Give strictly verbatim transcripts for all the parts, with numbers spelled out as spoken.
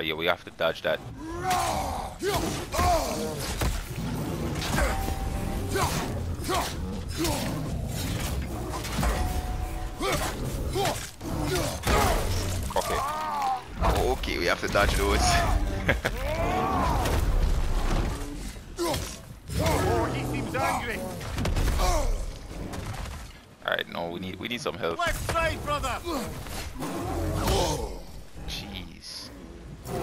Alright, yeah, we have to dodge that. Okay. Okay, we have to dodge those. Oh, he seems angry. Alright, no, we need we need some help. Left side, brother. Jeez. Oh,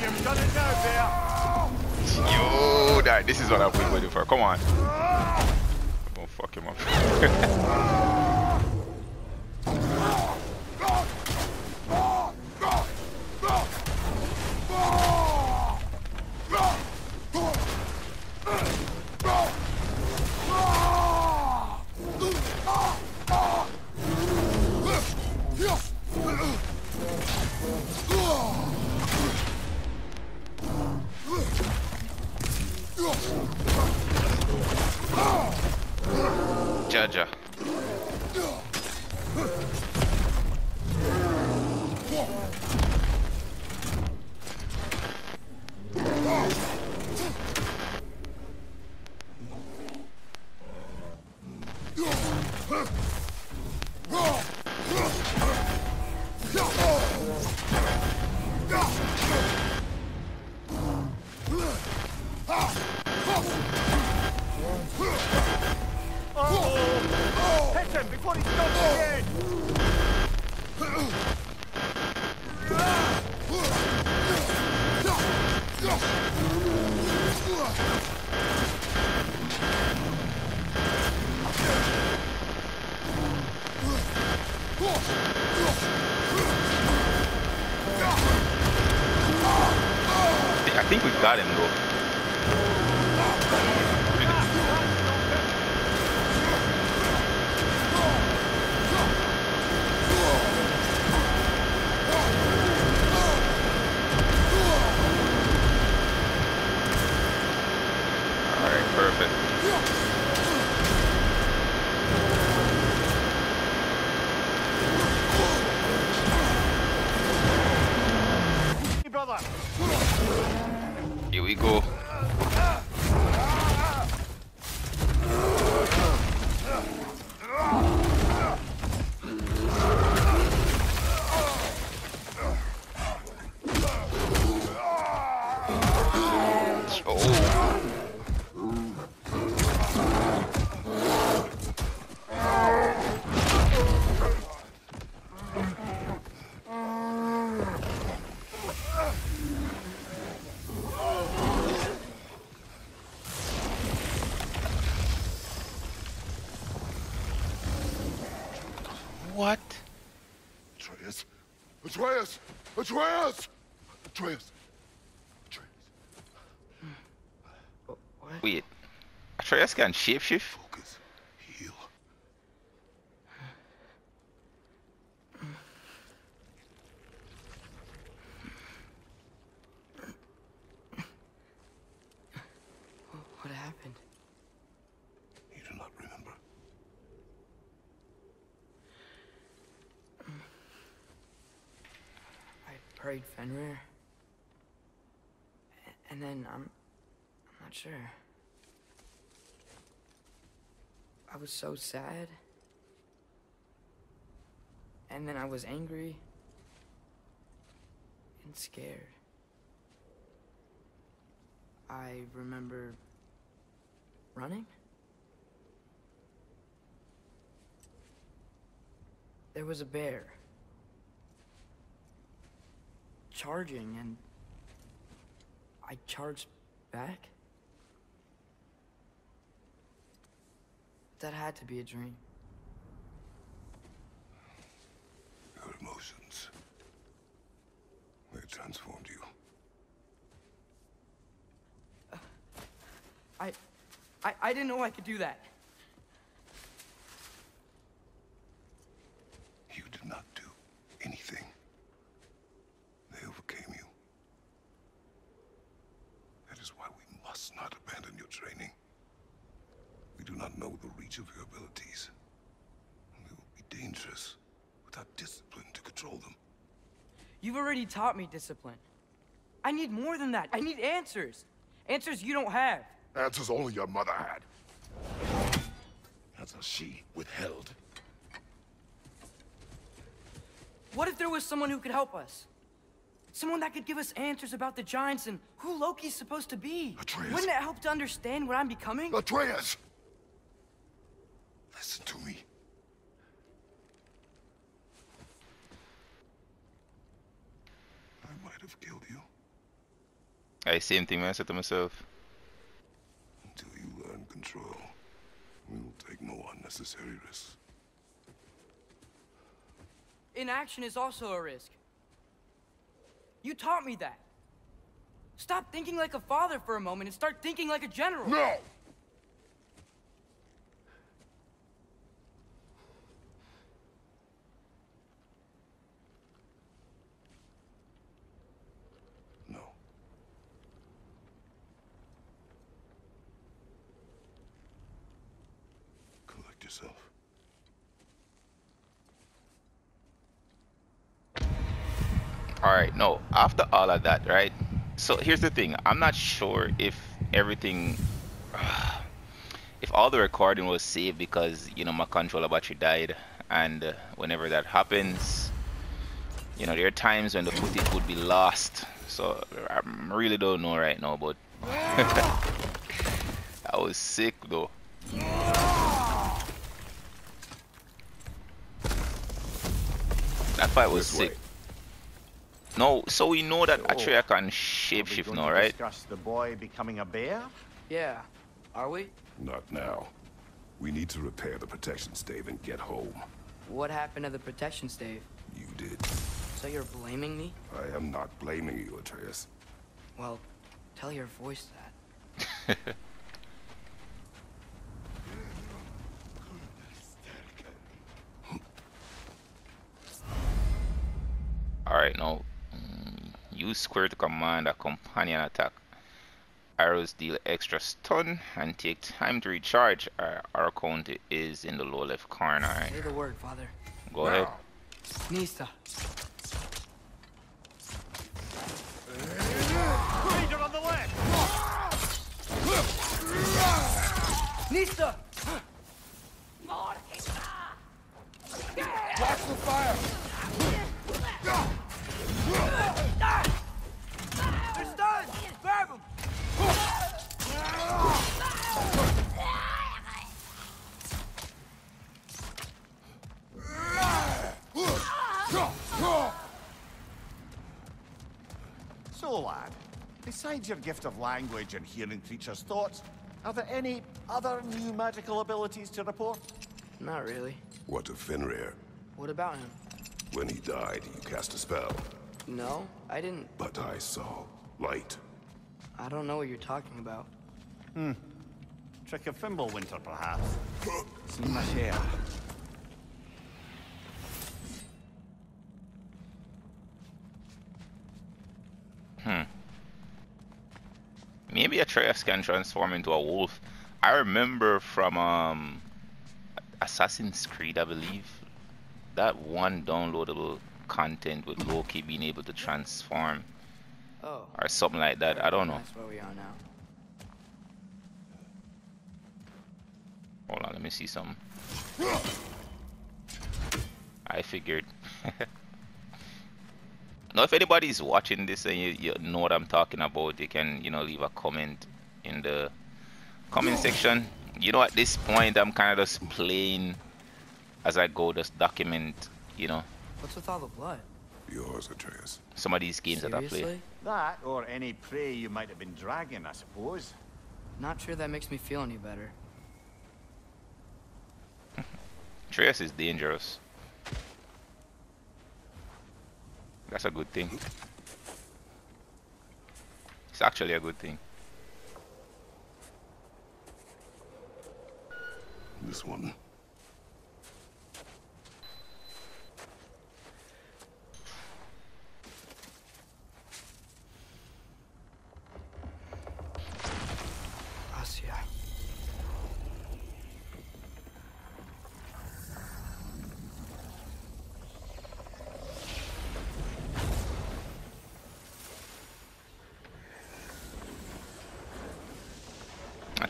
you've done it now, there. Yo, that this is what I've been waiting for. Come on. Don't fuck him up. Jaja. I think we've got him though. Alright, perfect. Hey, brother. Here we go. What? Atreus! Atreus! Atreus! Atreus! Atreus! What? Wait. Atreus can shapeshift? Focus. Heal. What happened? You do not remember. Prayed Fenrir, and then I'm, I'm not sure. I was so sad, and then I was angry and scared. I remember running. There was a bear. Charging, and I charged back? That had to be a dream. Your emotions, they transformed you. Uh, I, I, I didn't know I could do that. training. We do not know the reach of her abilities. It will be dangerous without discipline to control them. You've already taught me discipline. I need more than that. I need answers. Answers you don't have. Answers only your mother had. Answers she withheld. What if there was someone who could help us? Someone that could give us answers about the Giants and who Loki's supposed to be? Atreus! Wouldn't it help to understand what I'm becoming? Atreus! Listen to me. I might have killed you. I same thing when I said to myself. Until you learn control, we will take no unnecessary risks. Inaction is also a risk. You taught me that. Stop thinking like a father for a moment and start thinking like a general. No! No. Collect yourself. Alright, no, after all of that, right? So here's the thing, I'm not sure if everything, uh, if all the recording was saved because, you know, my controller battery died, and uh, whenever that happens, you know, there are times when the footage would be lost, so I really don't know right now, but I was sick though. That fight was sick. No, so we know that Atreus can shapeshift now, right? Discuss the boy becoming a bear? Yeah. Are we? Not now. We need to repair the protection stave and get home. What happened to the protection stave? You did. So you're blaming me? I am not blaming you, Atreus. Well, tell your voice that. Alright, now. Use square to command a companion attack. Arrows deal extra stun and take time to recharge. Our arrow counter is in the lower left corner. Say the word, Father. Go now. Ahead. Nisa. Ranger on the left. Nisa. More Nisa. Watch the fire. They're stunned! Grab him! So, lad, besides your gift of language and hearing creatures' thoughts, are there any other new magical abilities to report? Not really. What of Fenrir? What about him? When he died, you cast a spell. No, I didn't. But I saw light. I don't know what you're talking about. Hmm. Trick of Fimbulwinter, perhaps. See my share. Hmm. Maybe Atreus can transform into a wolf. I remember from um, Assassin's Creed, I believe, that one downloadable content with Loki being able to transform oh. or something like that. I don't know. That's where we are now. Hold on, let me see something. I figured. Now, if anybody's watching this and you, you know what I'm talking about, they can, you know, leave a comment in the comment section. You know, at this point, I'm kind of just playing as I go, just document, you know. What's with all the blood? Yours, Atreus. Some of these games Seriously? that I play. That, or any prey you might have been dragging, I suppose. Not sure that makes me feel any better. Atreus is dangerous. That's a good thing. It's actually a good thing. This one.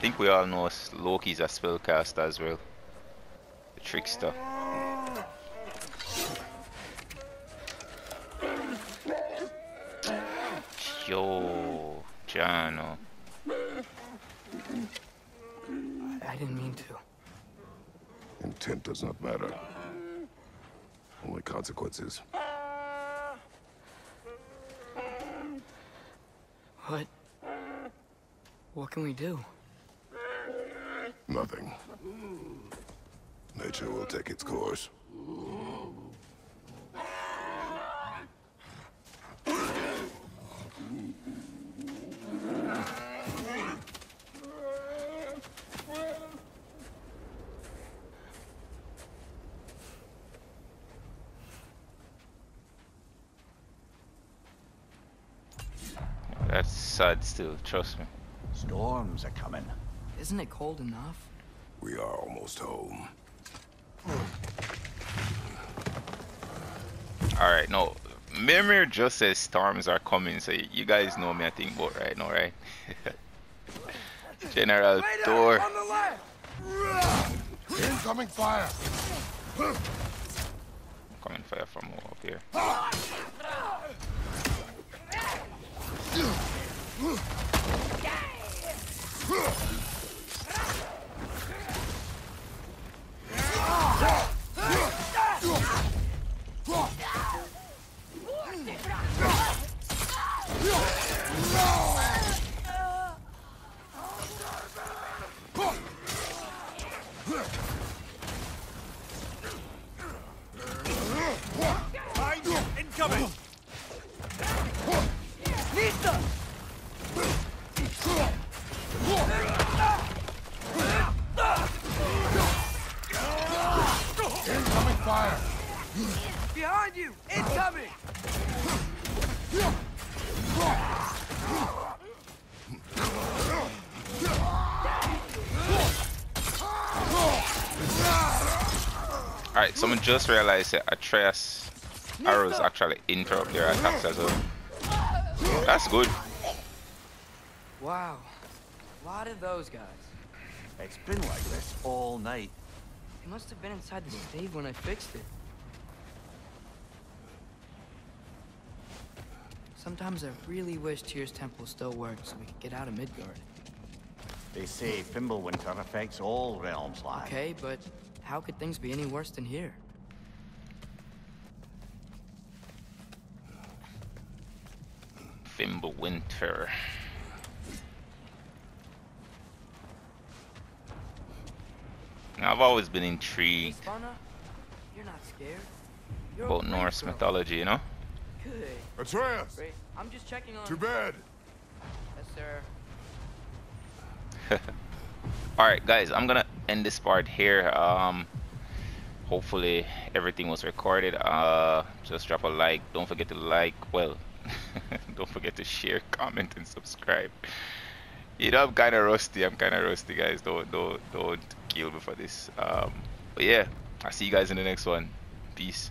think we all know Loki's a spellcaster as well. The trickster. Yo, Jano. I didn't mean to. Intent does not matter. Only consequences. What? What can we do? Nothing. Nature will take its course. That's sad still, trust me. Storms are coming. Isn't it cold enough? We are almost home. Alright, no. Mimir just says storms are coming, so you guys know me, I think, both right now, right? General Thor. Incoming fire! Coming fire from up here. Incoming! Incoming fire! Behind you! Incoming! Alright, someone just realized that Atreus arrows actually interrupt their attacks as well. That's good. Wow, a lot of those guys. It's been like this all night. It must have been inside the stave when I fixed it. Sometimes I really wish Tyr's temple still worked so we could get out of Midgard. They say Fimbulwinter affects all realms live. Okay, but how could things be any worse than here? Fimbulwinter. Now, I've always been intrigued You're not scared. You're about okay, Norse girl. mythology, you know? Good. Atreus! Great. I'm just checking on... To bed! Yes, sir. Alright, guys, I'm gonna end this part here. Um, hopefully everything was recorded. Uh, just drop a like. Don't forget to like. Well, don't forget to share, comment, and subscribe. You know, I'm kind of rusty. I'm kind of rusty, guys. Don't, don't, don't kill me for this. Um, but yeah, I'll see you guys in the next one. Peace.